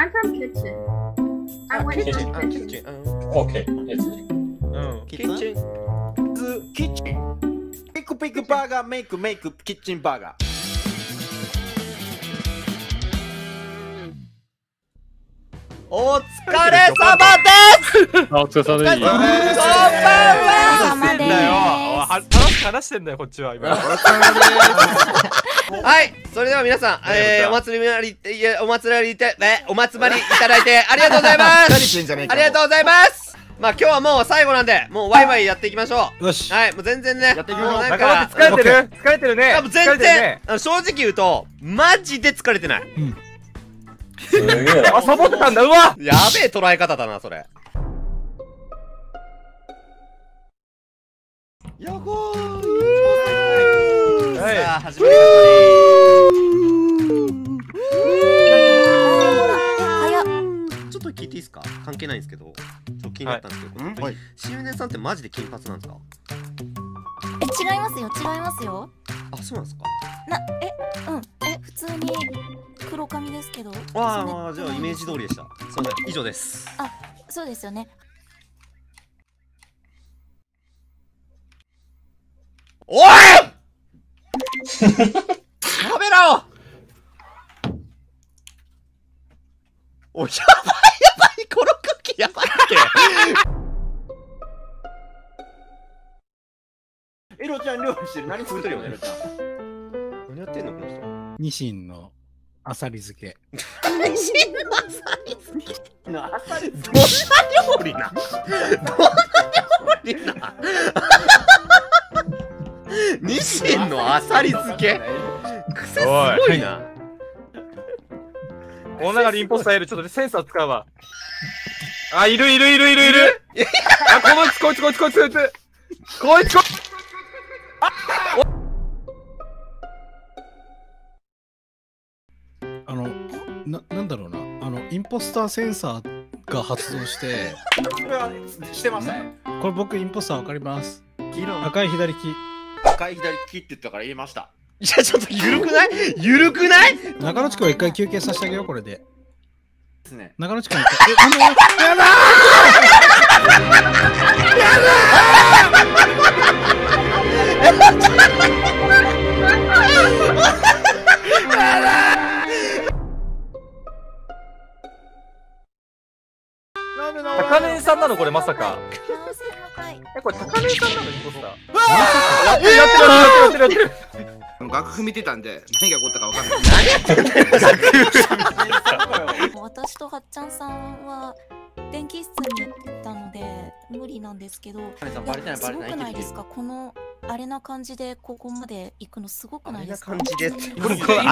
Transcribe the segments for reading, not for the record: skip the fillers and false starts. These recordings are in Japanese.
I'm from kitchen. I went from kitchen. Okay, kitchen. Kitchen. Kitchen. Pick pick burger, make kitchen burger. お疲れ様です。お疲れ様です。こんばんは。楽しく話してんだよこっちは今。はい、それでは皆さん、お集まりいただいてありがとうございます。ありがとうございます。まあ今日はもう最後なんで、もうワイワイやっていきましょう。よし。はい、もう全然ね。やっていきましょう。なんか疲れてるね。多分全然正直言うとマジで疲れてない。すげえな。あ、サボってたんだ。うわ、やべえ捉え方だなそれ。やばーい。さあ始まりましたね。ちょっと聞いていいですか？関係ないんですけど、ちょっと気になったんですけど、しゅうねさんってマジで金髪なんですか？え、違いますよ違いますよ。あ、そうなんですか。普通に黒髪ですけど。ああ、じゃあイメージ通りでした。それ以上です。あ、そうですよね。おい！カメラを。お、やばいやばい、この空気やばいって。エロちゃん料理してる。何作ってるよエロちゃん。何やってんのこの人。ニシンのあさり漬け。ニシンのあさり漬けのあさり漬け。どんな料理な。ニシンのあさり漬け。癖すごいな。女がリンポスターいる。ちょっとセンサー使うわ。あ、いる。あ、こいつ。なんだろうな、インポスターセンサーが発動してしてません。これ僕インポスターわかります。赤い左利きって言ったから言えました。いや、ちょっとゆるくない。中野地区は一回休憩させてあげよう。これでですね、中野地区は一回やばーやばー高根さんなのこれまさか。え、これ高根さんなのインポスター。やってる。楽譜見てたんで何が起こったかわかんない。私とはっちゃんさんは電気室に行ったので無理なんですけど、すごくないですかこのあれな感じでここまで行くの。すごくないですか。あ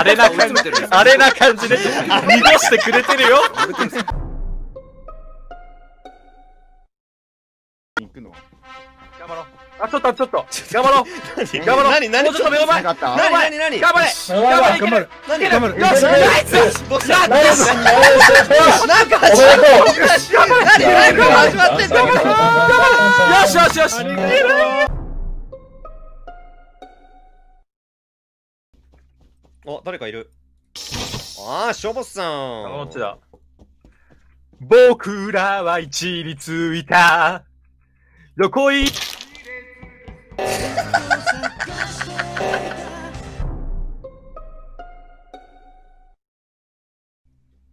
れな感じで見出してくれてるよ。ちょっと頑張ろう。頑張れ。あ、誰かいる。ああ、しょぼさん。あ、こっちだ。僕らは一律いた。横井。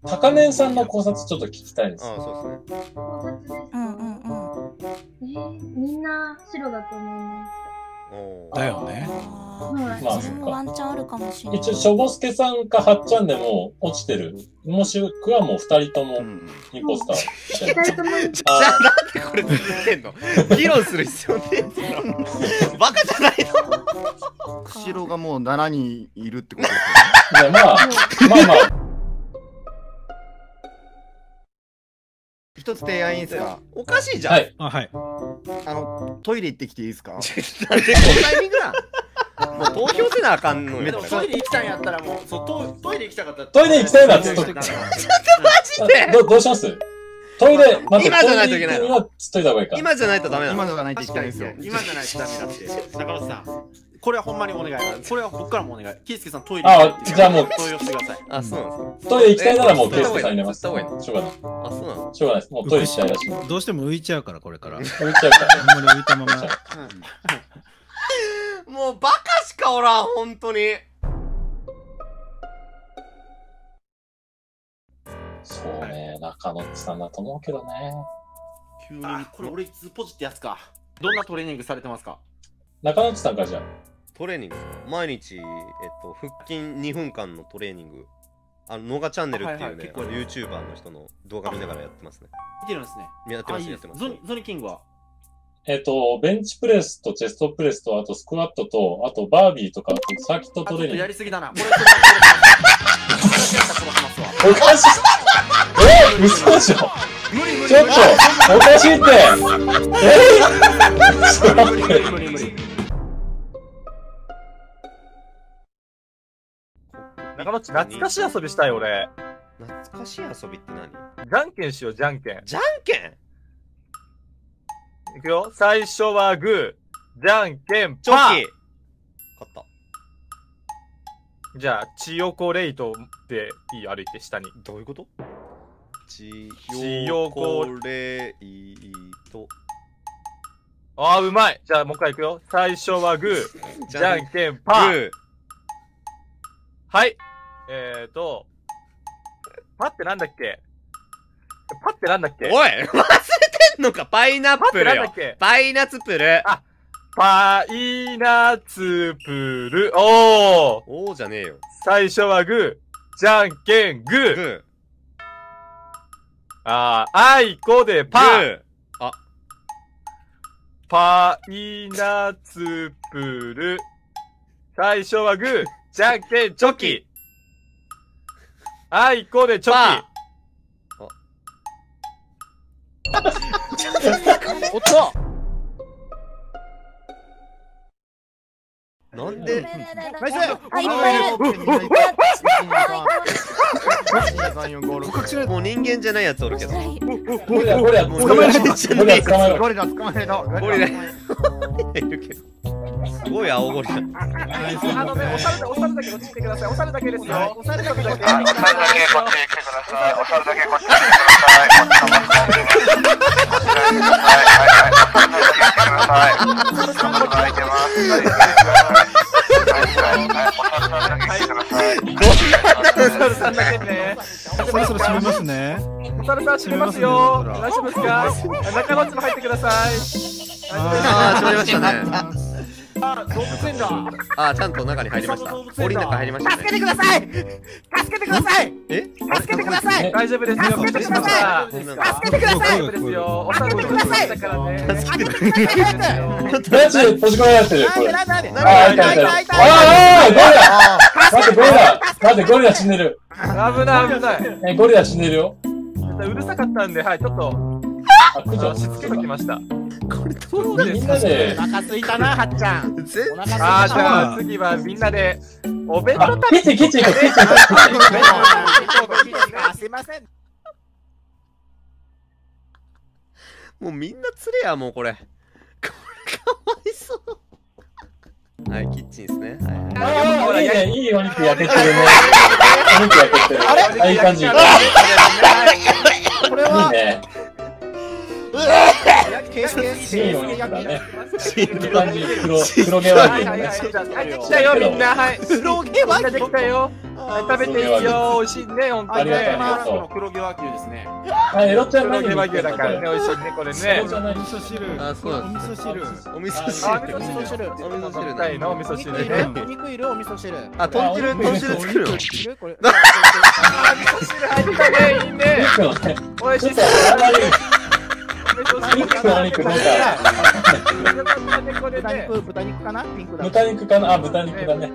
高根さんの考察ちょっと聞きたいです。ああ、そうですね。みんな白だと思います。だよね。まあ、ワンチャンあるかもしれない。一応、しょぼすけさんかはっちゃんでも落ちてる。もしくはもう2人ともインポスター。2人とも。じゃあ、なんでこれ続いてんの？議論する必要ねえぞ。バカじゃないの？釧路がもう7人いるってことですよね。まあ。一つ提案いいですか。おかしいじゃん。はい。トイレ行ってきていいですか。なんでこのタイミングな。もう投票せなあかんのよ。でもトイレ行きたいんやったらもう、そう、トイレ行きたかった。トイレ行きたいなって。ちょっとマジで。どうします。トイレ今じゃないといけない。今じゃないとダメだ。今じゃないといけないんですよ。今じゃないとダメだって。中尾さん。これはほんまにお願い。これは僕からもお願い。キイスケさんトイレ行ってください。あ、じゃあもうトイレしてください。あ、そうなんですか。トイレ行きたいならもうキイスケさん入れます。しょうがない。しょうがないです。もうトイレしたいらしい。どうしても浮いちゃうから、これから。浮いちゃうから。あんまり浮いたまま。もうバカしかおらん、ほんとに。そうね、中野ってさんだと思うけどね。あ、これ俺ツーポジってやつか。どんなトレーニングされてますか？中野さんからじゃん。トレーニングですか？毎日、腹筋2分間のトレーニング。のがチャンネルっていうね、YouTuber の人の動画見ながらやってますね。見てるんですね。やってます、やってます。ゾニキングはベンチプレスとチェストプレスと、あとスクワットと、あとバービーとか、サーキットトレーニング。やりすぎだな。おかしい。嘘でしょ。ちょっとおかしいって。中野っち懐かしい遊びしたい。俺懐かしい遊びって何？じゃんけんしよう。じゃんけん。じゃんけんいくよ。最初はグー、じゃんけんパー。勝った。じゃあ千代子レイトでいい。歩いて下に。どういうこと？千代子レイト。ああ、うまい。じゃあもう一回いくよ。最初はグー、じゃんけんパー。はい。パってなんだっけ？パってなんだっけ？おい、忘れてんのか。パイナップルよ。パイナツプル。あ、パイナツプル。おーおーじゃねえよ。最初はグー、じゃんけんグー。ああ、あいこでパー。あ、パイナツプル。最初はグー、じゃんけんチョキ。あいこでチョキ。あおっと。なんで？もう人間じゃないやつおるけど。ゴリラ、ゴリラ、ゴリラ、ゴリラ、捕まえろ。ゴリラいるけど。すごい青ゴリラ。お猿だけこっち来てください。お猿だけですよ。お猿だけこっち来てください。お猿だけこっち来てそろそろ閉めますね。お猿さん閉めますよ。大丈夫ですか？中野っちも入ってください。ああ、閉まりましたね。あ、動物園だ。あ、ちゃんと中に入りました。檻の中入りました。助けてください。助けてください。え？助けてください。大丈夫ですよ。助けてください。助けてください。助けてください。助けてください。ちょっとマジで閉じ込められてる。ああ、ゴリラ。待ってゴリラ。待ってゴリラ死んでる。危ない危ない。ゴリラ死んでるよ。うるさかったんで、はい、ちょっと。あ、しつけときました。これどうですかね。お腹すいたな、はっちゃん。ああ、じゃあ次はみんなでお弁当食べて。ケチケチケチ。すいません。もうみんな釣れや、もうこれ。これかわいそう。はい、キッチンですね。ああ、いいね、いいお肉焼けてるね。お肉焼けてる。ああ、いい感じ。これは。うわぁ！黒毛和牛ね。来たよみんな。はい。黒毛和牛来たよ。食べていいよ。美味しいね、本当に。黒毛和牛ですね。はい、エロちゃん黒毛和牛だからね、美味しいね、これね。お味噌汁。あ、そうなんです。お味噌汁。お味噌汁。お味噌汁。お味噌汁。タイのお味噌汁ね。お肉いるお味噌汁。あ、豚汁、豚汁作る。これ。あ、味噌汁入ったね、いいね。美味しい。豚肉かな？豚肉かな？あ、豚肉だね。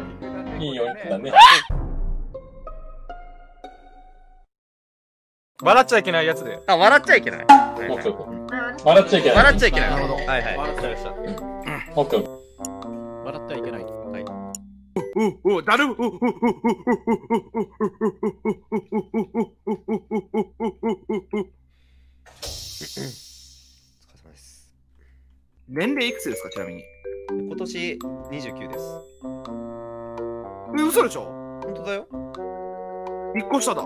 いいお肉だね。笑っちゃいけないやつで。あ、笑っちゃいけない。笑っちゃいけない。笑っちゃいけない。なるほど。はいはい。笑っちゃいました。僕。笑ってはいけない。はい。おおだる。年齢いくつですか、ちなみに。今年29です。え、嘘でしょ。本当だよ。1個下だ。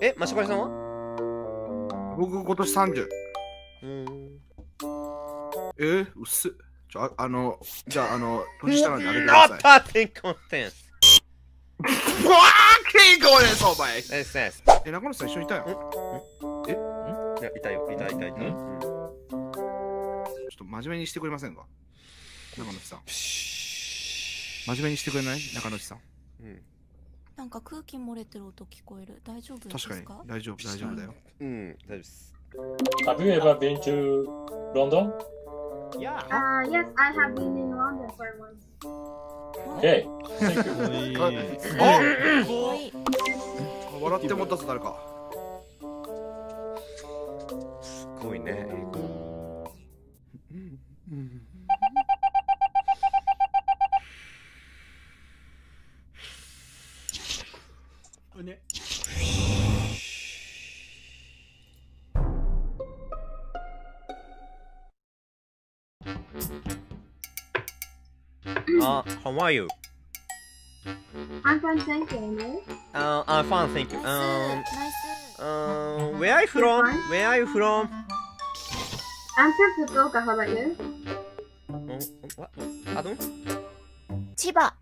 え、マシュパリさんは？僕今年30。薄っ。じゃあ、年下なんであげてください。あった、天候です。わー、天候です、お前。え、中野さん一緒にいたよ。え？いや、いた。ちょっと真面目にしてくれませんか？中野さん。真面目にしてくれない？中野さん。なんか空気漏れてる音聞こえる。大丈夫ですか？確かに、大丈夫だよ。大丈夫です。Have you ever been to London? Yeah. Yes, I have been in London for once. Okay. Thank you. 笑ってもったぞ誰か。すごいね。ね。How are you? I'm fine, thank you. I'm fine, thank you. Where are you from? I'm from Fukuoka. How about you? What? Pardon? Chiba.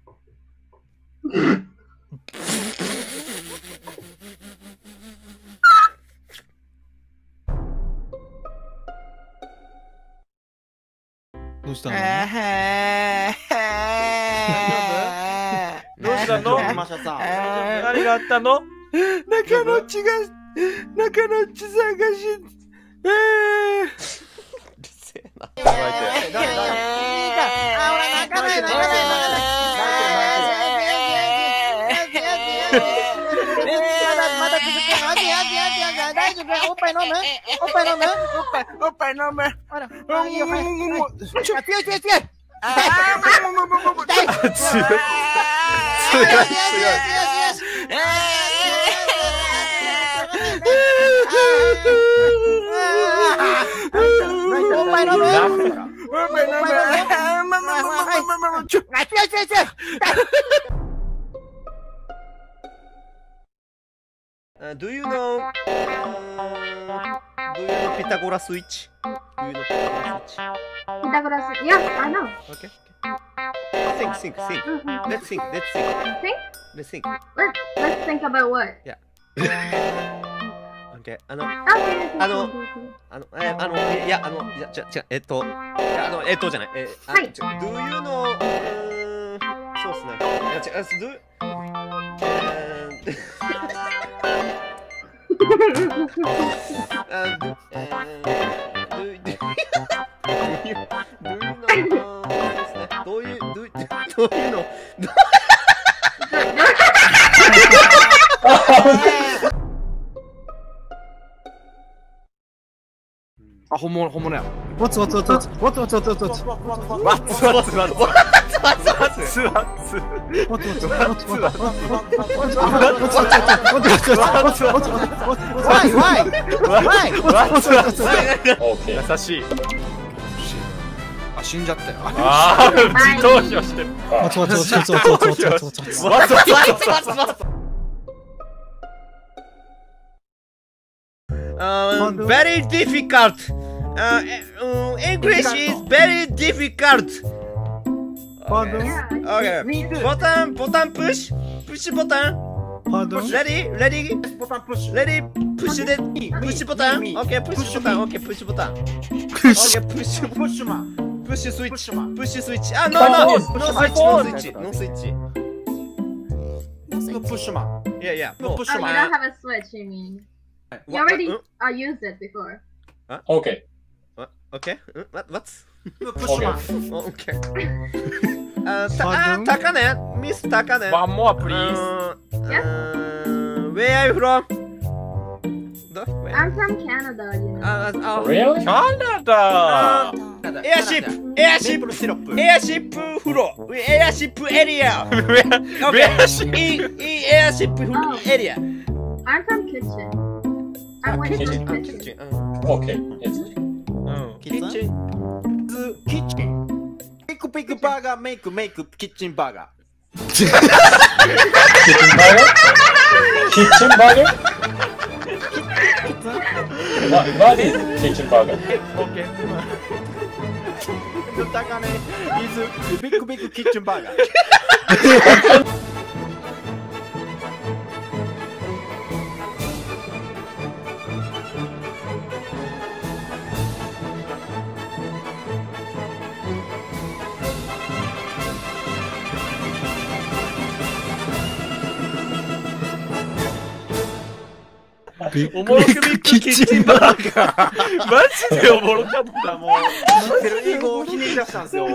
What's that? マシャさん、何があったの？中野っちさんがおっぱい飲むDo you know Pythagoras switch? Pythagoras switch? Yes, I know. Okay. Think. Let's think. Let's think about what? Yeah. Okay. Do you know? そうですね。あ、本物や。優しい。あ、死んじゃったよ。ああ、自投票してる。Very difficult. English is very difficult. Okay. Button push. Push button. Ready. Ready. Push button. Okay. Push button. Okay. Push button. Okay. Push switch. Ah no switch. Pushman. Yeah. Pushman. I don't have a switch. You mean? You already used it before. Okay. Okay. What's? Okay. Takane, Miss Takane. One more, please. Where are you from? I'm from Canada. Really? Canada. Airship area. Airship area. I'm from kitchen. Kitchen. Okay. Kitchen. Kitchen. ピックバーガーメイクメイクキッチンバーガー。キッチンバーガー？キッチンバーガー？バーディーズキッチンバーガー。オッケー。The takane is big big kitchen burger。おもろくビッグキッチンバーガーマジでおもろかったもう。英語をひねり出したんですよ。